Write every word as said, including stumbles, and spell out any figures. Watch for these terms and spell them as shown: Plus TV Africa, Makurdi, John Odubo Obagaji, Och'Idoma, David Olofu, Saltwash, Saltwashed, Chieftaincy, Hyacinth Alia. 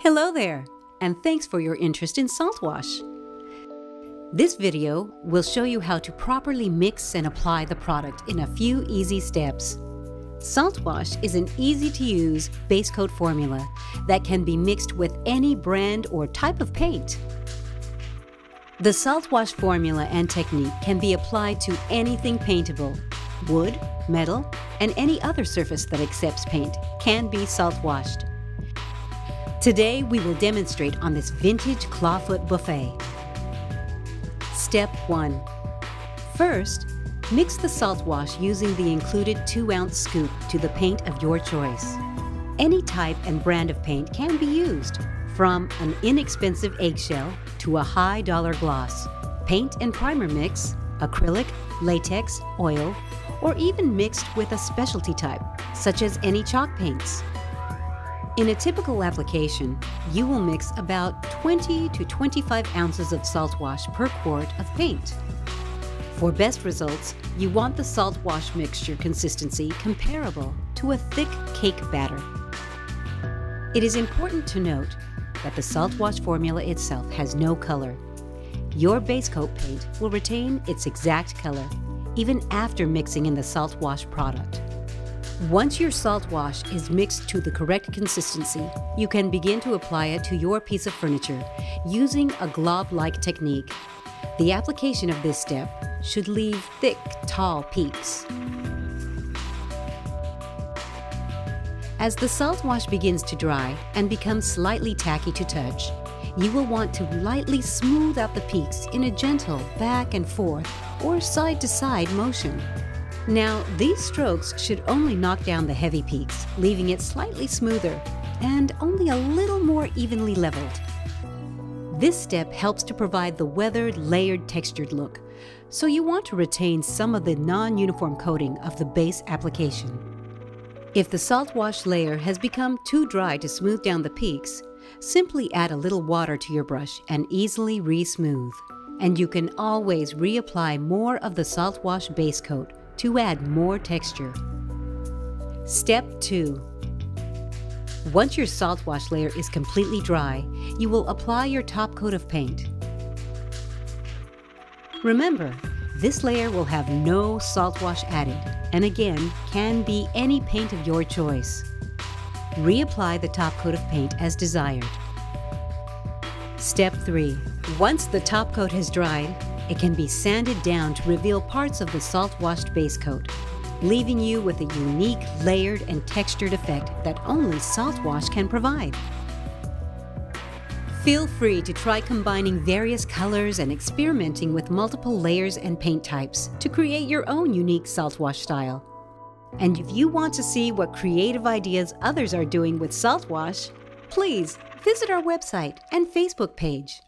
Hello there, and thanks for your interest in Saltwash. This video will show you how to properly mix and apply the product in a few easy steps. Saltwash is an easy-to-use base coat formula that can be mixed with any brand or type of paint. The Saltwash formula and technique can be applied to anything paintable. Wood, metal, and any other surface that accepts paint can be saltwashed. Today we will demonstrate on this vintage clawfoot buffet. Step one. First, mix the saltwash using the included two ounce scoop to the paint of your choice. Any type and brand of paint can be used, from an inexpensive eggshell to a high-dollar gloss. Paint and primer mix, acrylic, latex, oil, or even mixed with a specialty type, such as any chalk paints. In a typical application, you will mix about twenty to twenty-five ounces of saltwash per quart of paint. For best results, you want the saltwash mixture consistency comparable to a thick cake batter. It is important to note that the saltwash formula itself has no color. Your base coat paint will retain its exact color, even after mixing in the saltwash product. Once your saltwash is mixed to the correct consistency, you can begin to apply it to your piece of furniture using a glob-like technique. The application of this step should leave thick, tall peaks. As the saltwash begins to dry and becomes slightly tacky to touch, you will want to lightly smooth out the peaks in a gentle back and forth or side-to-side motion. Now, these strokes should only knock down the heavy peaks, leaving it slightly smoother and only a little more evenly leveled. This step helps to provide the weathered, layered, textured look, so you want to retain some of the non-uniform coating of the base application. If the saltwash layer has become too dry to smooth down the peaks, simply add a little water to your brush and easily re-smooth. And you can always reapply more of the saltwash base coat to add more texture. Step two. Once your saltwash layer is completely dry, you will apply your top coat of paint. Remember, this layer will have no saltwash added, and again, can be any paint of your choice. Reapply the top coat of paint as desired. Step three. Once the top coat has dried, it can be sanded down to reveal parts of the salt-washed base coat, leaving you with a unique, layered, and textured effect that only saltwash can provide. Feel free to try combining various colors and experimenting with multiple layers and paint types to create your own unique saltwash style. And if you want to see what creative ideas others are doing with saltwash, please visit our website and Facebook page.